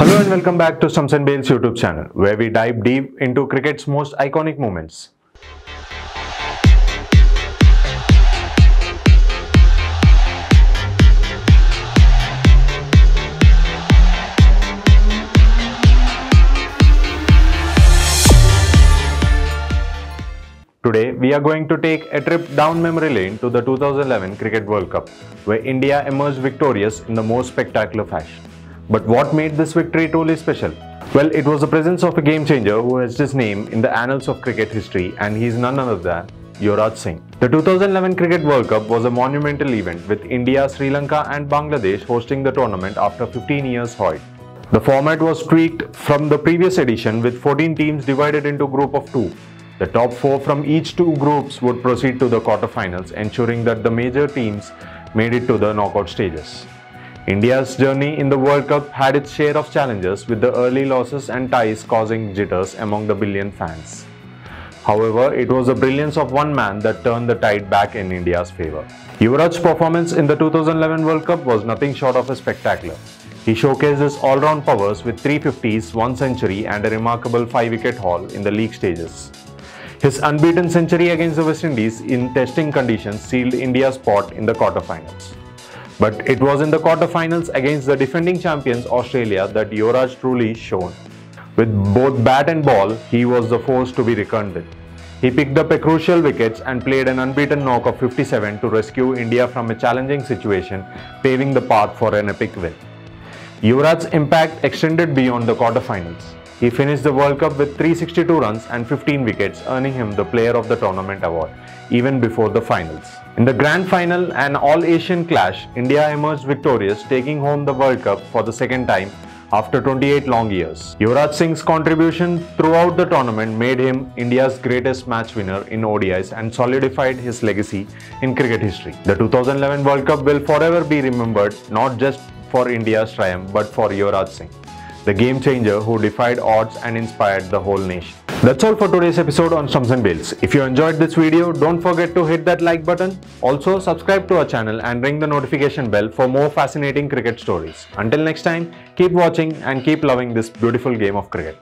Hello and welcome back to Stumps and Bails YouTube channel, where we dive deep into cricket's most iconic moments. Today, we are going to take a trip down memory lane to the 2011 Cricket World Cup, where India emerged victorious in the most spectacular fashion. But what made this victory truly special? Well, it was the presence of a game-changer who has his name in the annals of cricket history, and he is none other than Yuvraj Singh. The 2011 Cricket World Cup was a monumental event, with India, Sri Lanka and Bangladesh hosting the tournament after 15 years' halt. The format was tweaked from the previous edition, with 14 teams divided into a group of two. The top four from each two groups would proceed to the quarterfinals, ensuring that the major teams made it to the knockout stages. India's journey in the World Cup had its share of challenges, with the early losses and ties causing jitters among the billion fans. However, it was the brilliance of one man that turned the tide back in India's favour. Yuvraj's performance in the 2011 World Cup was nothing short of a spectacular. He showcased his all-round powers with 350s, one century and a remarkable 5-wicket haul in the league stages. His unbeaten century against the West Indies in testing conditions sealed India's spot in the quarterfinals. But it was in the quarterfinals against the defending champions Australia that Yuvraj truly shone. With both bat and ball, he was the force to be reckoned with. He picked up a crucial wickets and played an unbeaten knock of 57 to rescue India from a challenging situation, paving the path for an epic win. Yuvraj's impact extended beyond the quarterfinals. He finished the World Cup with 362 runs and 15 wickets, earning him the Player of the Tournament award, even before the finals. In the grand final, an all-Asian clash, India emerged victorious, taking home the World Cup for the second time after 28 long years. Yuvraj Singh's contribution throughout the tournament made him India's greatest match winner in ODIs and solidified his legacy in cricket history. The 2011 World Cup will forever be remembered not just for India's triumph but for Yuvraj Singh, the game-changer who defied odds and inspired the whole nation. That's all for today's episode on Stumps and Bails. If you enjoyed this video, don't forget to hit that like button. Also, subscribe to our channel and ring the notification bell for more fascinating cricket stories. Until next time, keep watching and keep loving this beautiful game of cricket.